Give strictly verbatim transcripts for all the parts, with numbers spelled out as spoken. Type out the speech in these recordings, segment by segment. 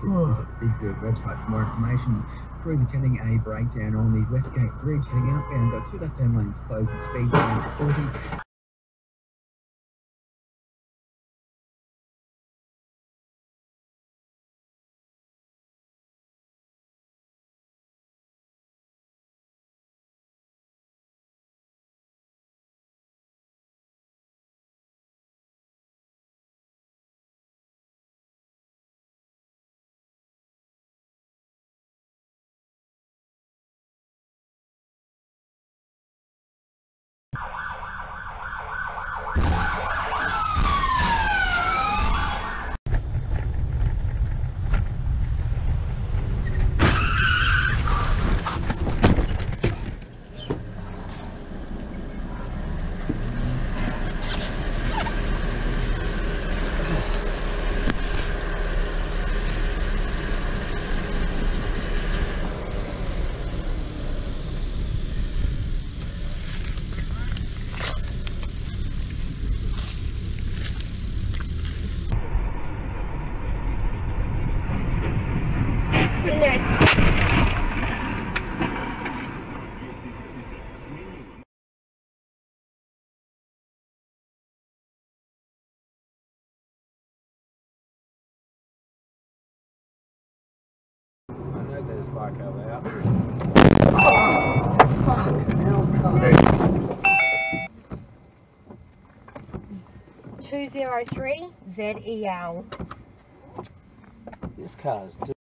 It's at the Bigford website for more information. Crews attending a breakdown on the Westgate Bridge heading outbound. Got two left-hand lanes closed and speed down to forty. There's like a loud. Oh, fucking hell, God. two zero three Z E L. This car's too.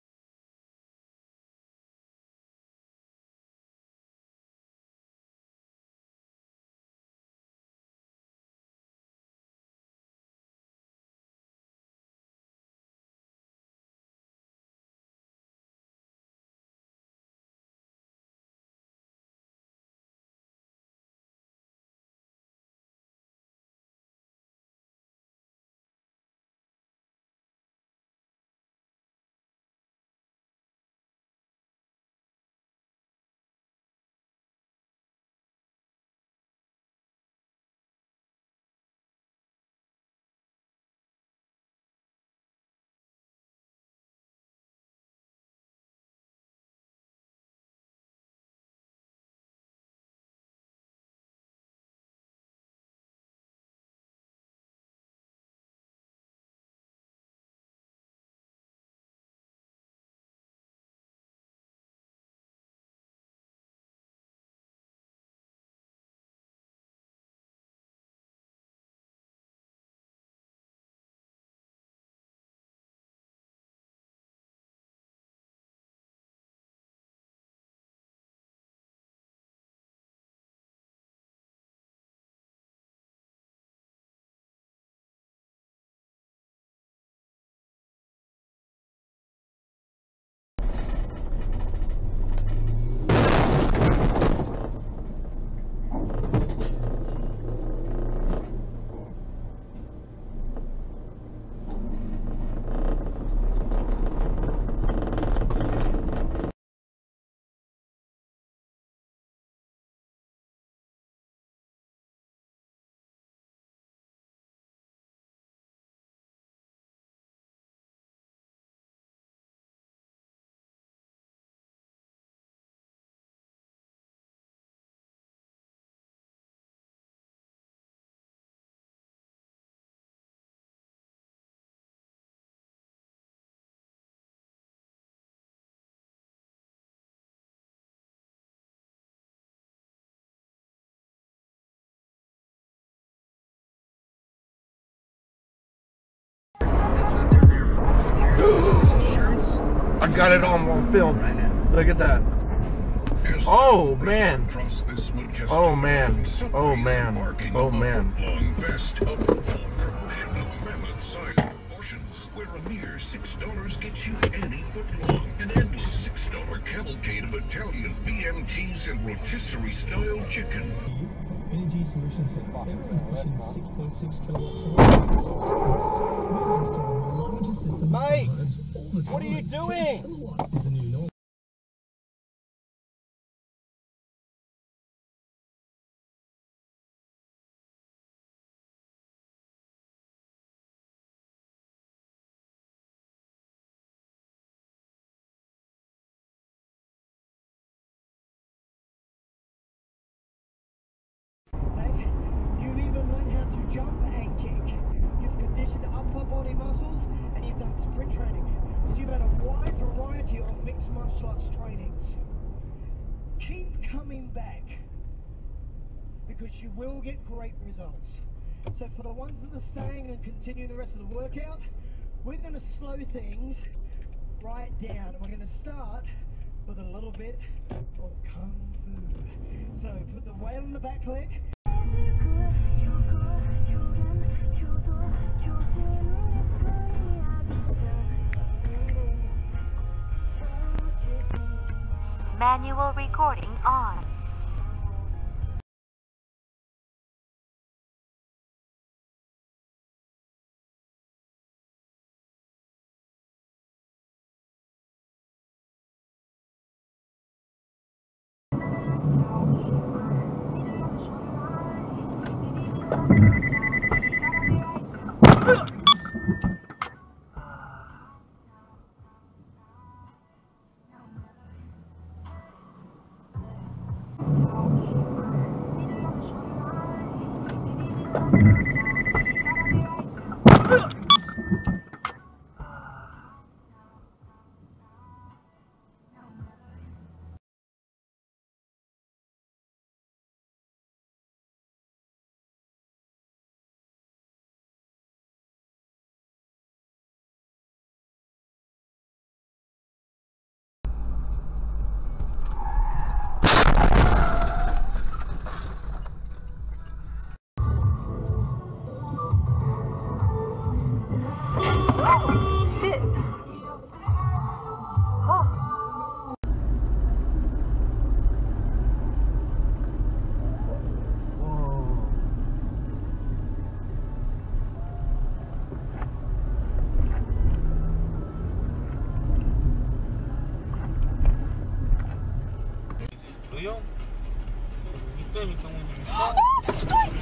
I got it on one film. Look at that. Oh man. Oh man. Oh man. Oh man. Where a mere six dollars gets you any foot long. An endless six dollar cavalcade of Italian B M Ts and rotisserie style chicken. Energy solutions at six point six kilowatts. Mate! What are you doing? fighting. Keep coming back, because you will get great results. So for the ones that are staying and continuing the rest of the workout, we're going to slow things right down. And we're going to start with a little bit of Kung Fu. So put the weight on the back leg. Manual recording on. Никто никому не мешает. Стой!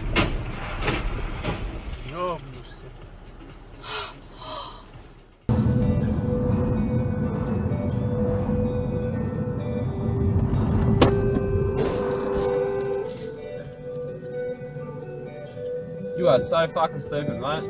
Ёбнешься. You are so fucking stupid, mate.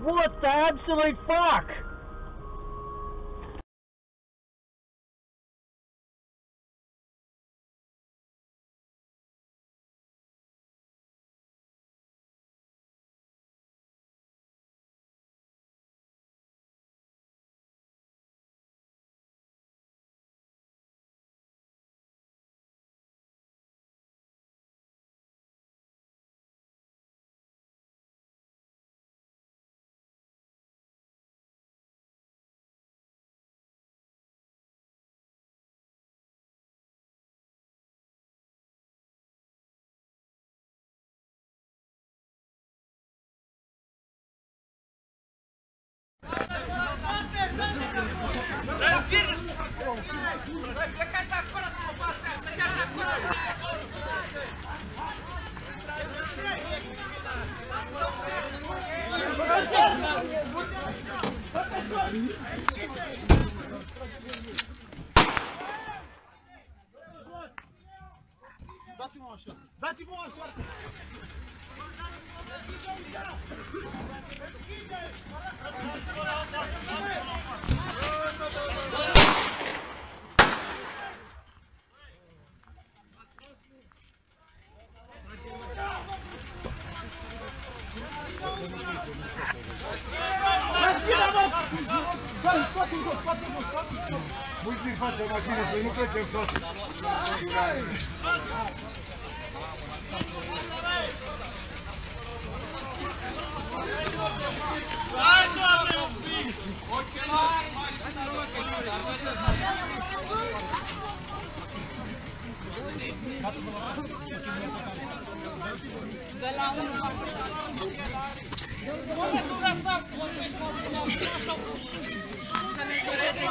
What the absolute fuck? Dați-vă o șoartă! Dați-vă o șoartă! Mulți față mașină, să nu trecem toate. Hai, doamne, un pic! Ochelari, mașină, rogăciune, arvătă! Hai, doamne, un pic! Nu